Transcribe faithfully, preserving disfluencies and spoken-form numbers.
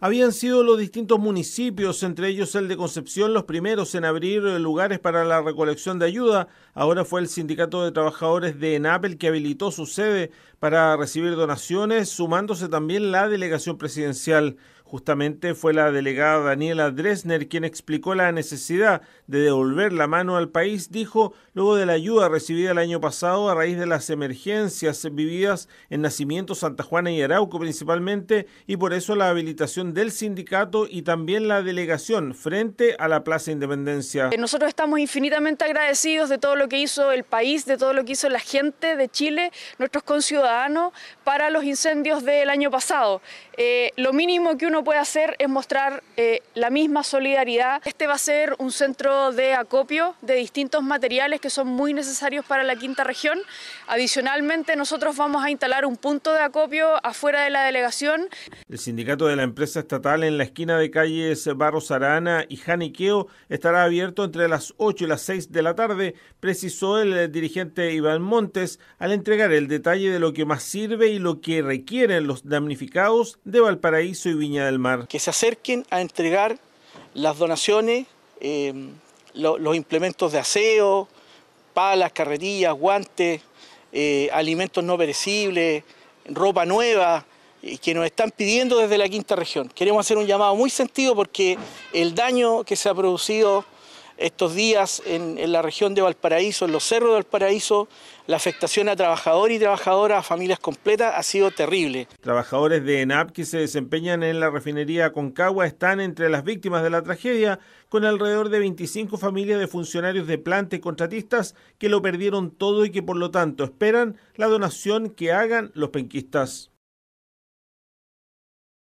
Habían sido los distintos municipios, entre ellos el de Concepción, los primeros en abrir lugares para la recolección de ayuda. Ahora fue el Sindicato de Trabajadores de ENAP el que habilitó su sede para recibir donaciones, sumándose también la delegación presidencial. Justamente fue la delegada Daniela Dresner quien explicó la necesidad de devolver la mano al país, dijo, luego de la ayuda recibida el año pasado a raíz de las emergencias vividas en Nacimiento, Santa Juana y Arauco principalmente, y por eso la habilitación del sindicato y también la delegación frente a la Plaza Independencia. Nosotros estamos infinitamente agradecidos de todo lo que hizo el país, de todo lo que hizo la gente de Chile, nuestros conciudadanos, para los incendios del año pasado. Eh, lo mínimo que uno puede hacer es mostrar eh, la misma solidaridad. Este va a ser un centro de acopio de distintos materiales que son muy necesarios para la quinta región. Adicionalmente, nosotros vamos a instalar un punto de acopio afuera de la delegación. El sindicato de la empresa estatal en la esquina de calles Barros Arana y Janiqueo estará abierto entre las ocho y las seis de la tarde, precisó el dirigente Iván Montes al entregar el detalle de lo que más sirve y lo que requieren los damnificados de Valparaíso y Viña del Mar. Que se acerquen a entregar las donaciones, eh, lo, los implementos de aseo, palas, carretillas, guantes, eh, alimentos no perecibles, ropa nueva, que nos están pidiendo desde la quinta región. Queremos hacer un llamado muy sentido porque el daño que se ha producido estos días en, en la región de Valparaíso, en los cerros de Valparaíso, la afectación a trabajadores y trabajadoras, a familias completas, ha sido terrible. Trabajadores de ENAP que se desempeñan en la refinería Aconcagua están entre las víctimas de la tragedia, con alrededor de veinticinco familias de funcionarios de planta y contratistas que lo perdieron todo y que por lo tanto esperan la donación que hagan los penquistas.